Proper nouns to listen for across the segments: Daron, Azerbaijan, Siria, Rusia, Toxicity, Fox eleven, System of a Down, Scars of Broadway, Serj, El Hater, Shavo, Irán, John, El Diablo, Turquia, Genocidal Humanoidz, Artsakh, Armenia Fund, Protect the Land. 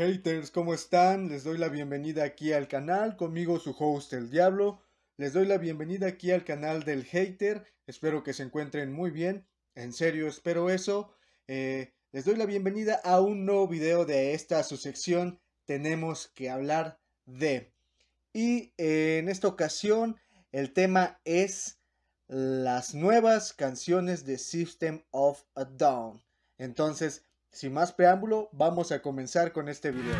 Haters, ¿cómo están? Les doy la bienvenida aquí al canal, conmigo su host El Diablo. Les doy la bienvenida aquí al canal del Hater, espero que se encuentren muy bien, en serio espero eso. Les doy la bienvenida a un nuevo video de esta su sección, tenemos que hablar de. Y en esta ocasión el tema es las nuevas canciones de System of a Down. Entonces, sin más preámbulo, vamos a comenzar con este video.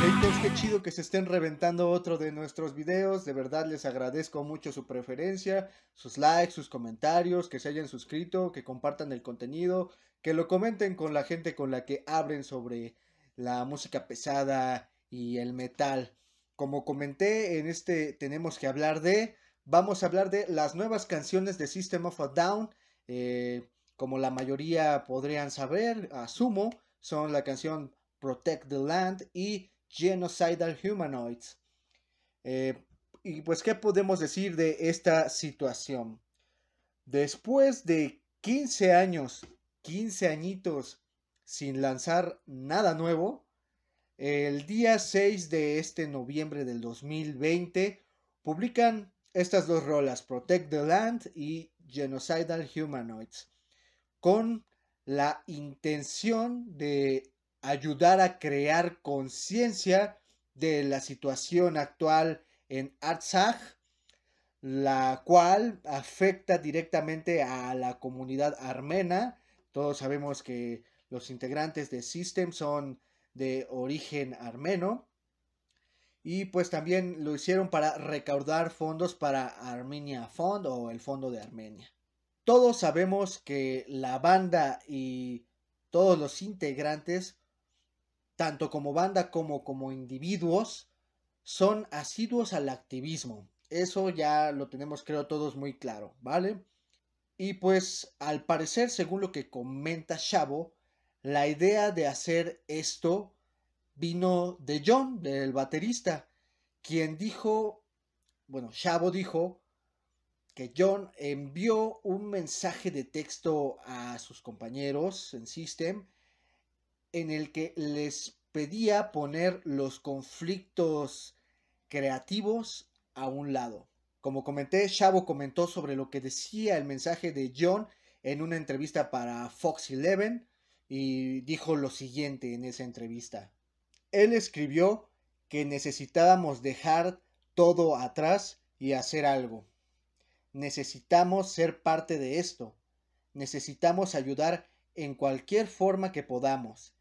Haters, qué chido que se estén reventando otro de nuestros videos. De verdad les agradezco mucho su preferencia, sus likes, sus comentarios, que se hayan suscrito, que compartan el contenido, que lo comenten con la gente con la que hablen sobre la música pesada y el metal. Como comenté, en este tenemos que hablar de... Vamos a hablar de las nuevas canciones de System of a Down. Como la mayoría podrían saber, asumo, son la canción Protect the Land y Genocidal Humanoidz. Y pues, ¿qué podemos decir de esta situación? Después de 15 años, 15 añitos sin lanzar nada nuevo, el día 6 de este noviembre del 2020 publican estas dos rolas, Protect the Land y Genocidal Humanoidz, con la intención de ayudar a crear conciencia de la situación actual en Artsakh, la cual afecta directamente a la comunidad armena. Todos sabemos que los integrantes de System son de origen armeno. Y pues también lo hicieron para recaudar fondos para Armenia Fund o el Fondo de Armenia. Todos sabemos que la banda y todos los integrantes, tanto como banda como individuos, son asiduos al activismo. Eso ya lo tenemos, creo, todos muy claro, ¿vale? Y pues al parecer, según lo que comenta Shavo, la idea de hacer esto vino de John, del baterista, quien dijo, bueno, Shavo dijo que John envió un mensaje de texto a sus compañeros en System en el que les pedía poner los conflictos creativos a un lado. Como comenté, Shavo comentó sobre lo que decía el mensaje de John en una entrevista para Fox 11 y dijo lo siguiente en esa entrevista. Él escribió que necesitábamos dejar todo atrás y hacer algo. Necesitamos ser parte de esto. Necesitamos ayudar en cualquier forma que podamos.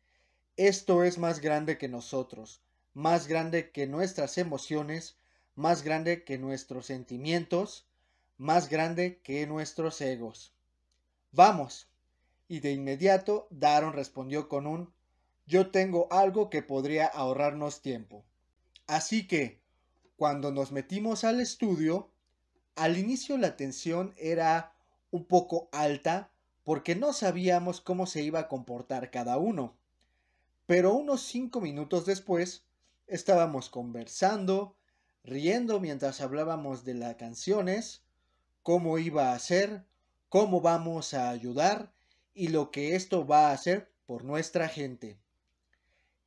Esto es más grande que nosotros, más grande que nuestras emociones, más grande que nuestros sentimientos, más grande que nuestros egos. ¡Vamos! Y de inmediato Daron respondió con un: yo tengo algo que podría ahorrarnos tiempo. Así que, cuando nos metimos al estudio, al inicio la tensión era un poco alta porque no sabíamos cómo se iba a comportar cada uno. Pero unos 5 minutos después, estábamos conversando, riendo mientras hablábamos de las canciones, cómo iba a ser, cómo vamos a ayudar y lo que esto va a hacer por nuestra gente.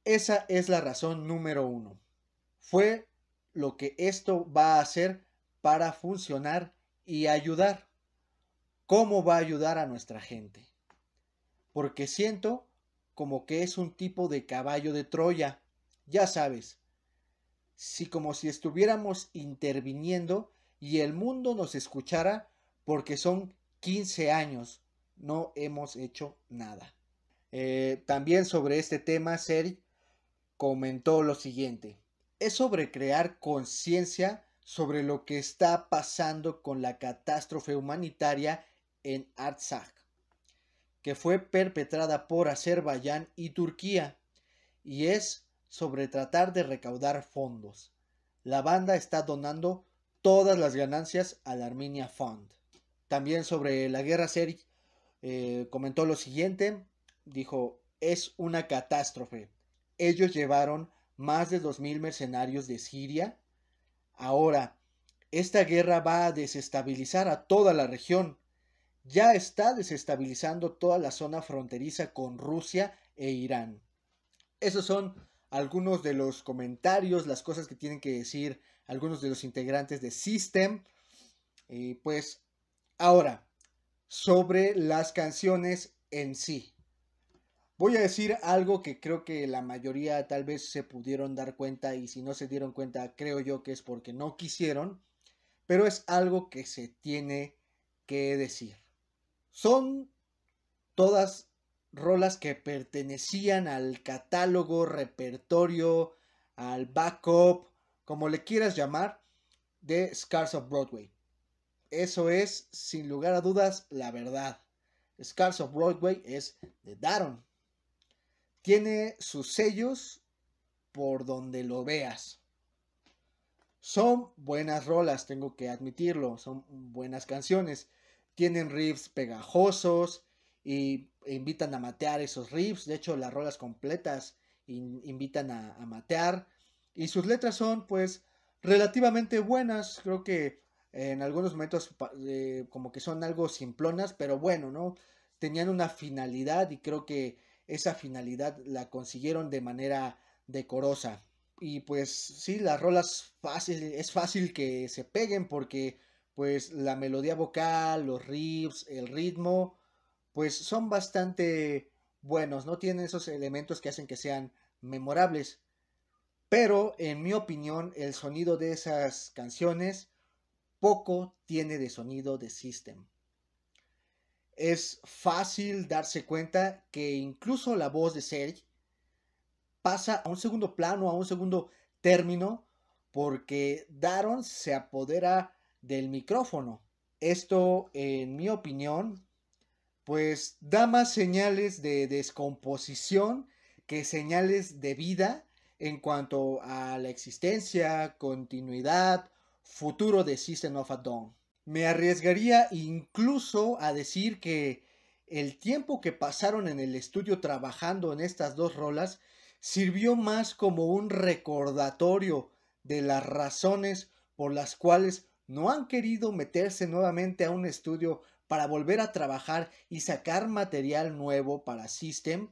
Esa es la razón número uno. Fue lo que esto va a hacer para funcionar y ayudar. ¿Cómo va a ayudar a nuestra gente? Porque siento como que es un tipo de caballo de Troya. Ya sabes, como si estuviéramos interviniendo y el mundo nos escuchara porque son 15 años. No hemos hecho nada. También sobre este tema, Serj comentó lo siguiente: es sobre crear conciencia sobre lo que está pasando con la catástrofe humanitaria en Artsakh, que fue perpetrada por Azerbaiyán y Turquía, y es sobre tratar de recaudar fondos. La banda está donando todas las ganancias al Armenia Fund. También sobre la guerra, Serj comentó lo siguiente, dijo: es una catástrofe. Ellos llevaron más de 2000 mercenarios de Siria. Ahora, esta guerra va a desestabilizar a toda la región. ya está desestabilizando toda la zona fronteriza con Rusia e Irán. Esos son algunos de los comentarios, las cosas que tienen que decir algunos de los integrantes de System. Pues ahora, sobre las canciones en sí. Voy a decir algo que creo que la mayoría tal vez se pudieron dar cuenta, y si no se dieron cuenta, creo yo que es porque no quisieron, pero es algo que se tiene que decir. Son todas rolas que pertenecían al catálogo, repertorio, al backup, como le quieras llamar, de Scars of Broadway. Eso es, sin lugar a dudas, la verdad. Scars of Broadway es de Daron. Tiene sus sellos por donde lo veas. Son buenas rolas, tengo que admitirlo. Son buenas canciones. Tienen riffs pegajosos y invitan a matear esos riffs. De hecho, las rolas completas invitan a matear. Y sus letras son, pues, relativamente buenas. Creo que en algunos momentos como que son algo simplonas, pero bueno, ¿no? Tenían una finalidad y creo que esa finalidad la consiguieron de manera decorosa. Y pues sí, las rolas es fácil que se peguen porque pues la melodía vocal, los riffs, el ritmo, pues son bastante buenos, ¿no? Tienen esos elementos que hacen que sean memorables. Pero en mi opinión, el sonido de esas canciones poco tiene de sonido de System. Es fácil darse cuenta que incluso la voz de Serj pasa a un segundo plano, a un segundo término, porque Daron se apodera del micrófono. Esto, en mi opinión, pues da más señales de descomposición que señales de vida en cuanto a la existencia, continuidad, futuro de System of a Down. Me arriesgaría incluso a decir que el tiempo que pasaron en el estudio trabajando en estas dos rolas sirvió más como un recordatorio de las razones por las cuales no han querido meterse nuevamente a un estudio para volver a trabajar y sacar material nuevo para System,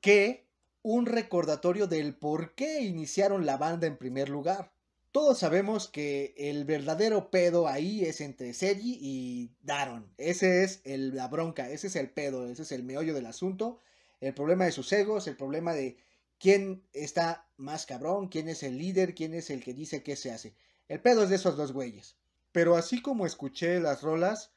que un recordatorio del por qué iniciaron la banda en primer lugar. Todos sabemos que el verdadero pedo ahí es entre Serj y Daron. Ese es la bronca, ese es el pedo, ese es el meollo del asunto. El problema de sus egos, el problema de quién está más cabrón, quién es el líder, quién es el que dice qué se hace. El pedo es de esos dos güeyes. Pero así como escuché las rolas,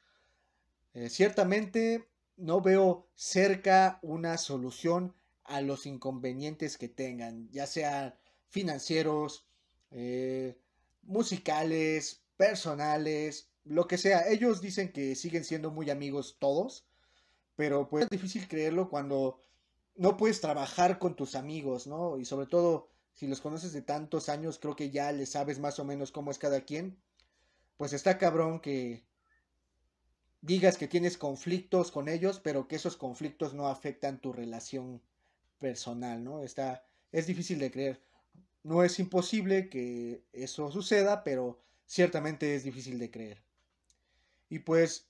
ciertamente no veo cerca una solución a los inconvenientes que tengan, ya sean financieros, musicales, personales, lo que sea. Ellos dicen que siguen siendo muy amigos todos, pero pues es difícil creerlo cuando no puedes trabajar con tus amigos, ¿no? Y sobre todo si los conoces de tantos años, creo que ya les sabes más o menos cómo es cada quien. Pues está cabrón que digas que tienes conflictos con ellos, pero que esos conflictos no afectan tu relación personal, ¿no? Es difícil de creer. No es imposible que eso suceda, pero ciertamente es difícil de creer. Y pues,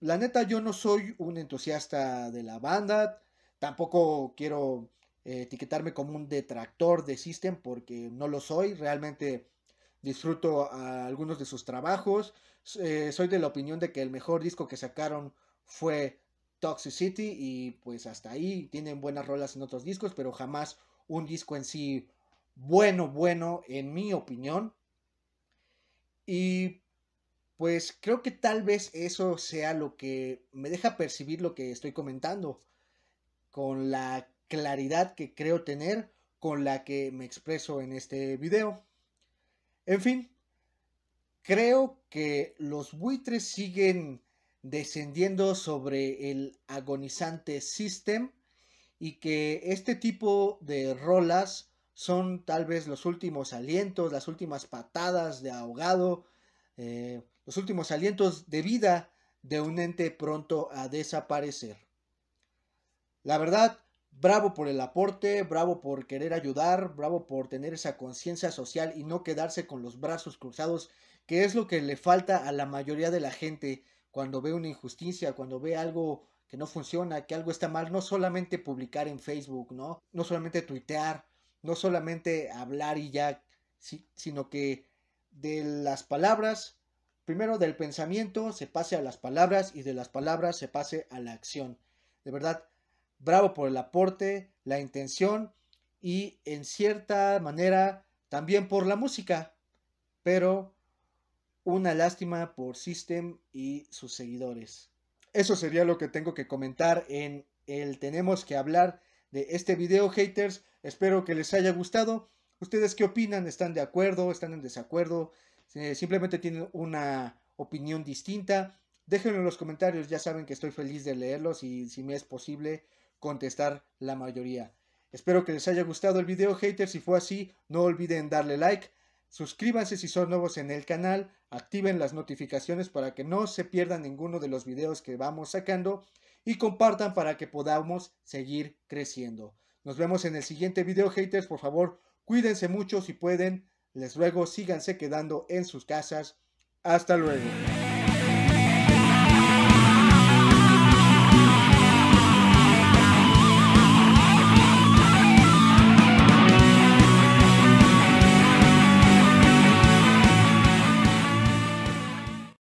la neta, yo no soy un entusiasta de la banda. Tampoco quiero etiquetarme como un detractor de System, porque no lo soy. Realmente disfruto algunos de sus trabajos. Soy de la opinión de que el mejor disco que sacaron fue Toxicity, y pues hasta ahí. Tienen buenas rolas en otros discos, pero jamás un disco en sí bueno, en mi opinión. Y pues creo que tal vez eso sea lo que me deja percibir lo que estoy comentando, con la claridad que creo tener, con la que me expreso en este video. En fin, creo que los buitres siguen descendiendo sobre el agonizante System, y que este tipo de rolas son tal vez los últimos alientos, las últimas patadas de ahogado, los últimos alientos de vida de un ente pronto a desaparecer. La verdad, bravo por el aporte, bravo por querer ayudar, bravo por tener esa conciencia social y no quedarse con los brazos cruzados, que es lo que le falta a la mayoría de la gente cuando ve una injusticia, cuando ve algo que no funciona, que algo está mal, no solamente publicar en Facebook, ¿no? No solamente tuitear, no solamente hablar y ya, sino que de las palabras, primero del pensamiento se pase a las palabras y de las palabras se pase a la acción. De verdad, bravo por el aporte, la intención y en cierta manera también por la música, pero una lástima por System y sus seguidores. Eso sería lo que tengo que comentar en el Tenemos que hablar de este video, haters. Espero que les haya gustado. ¿Ustedes qué opinan? ¿Están de acuerdo? ¿Están en desacuerdo? ¿Simplemente tienen una opinión distinta? Déjenlo en los comentarios. Ya saben que estoy feliz de leerlos y si me es posible contestar la mayoría. Espero que les haya gustado el video, haters. Si fue así, no olviden darle like. Suscríbanse si son nuevos en el canal, activen las notificaciones para que no se pierdan ninguno de los videos que vamos sacando y compartan para que podamos seguir creciendo. Nos vemos en el siguiente video, haters. Por favor, cuídense mucho si pueden. Les ruego, síganse quedando en sus casas. Hasta luego.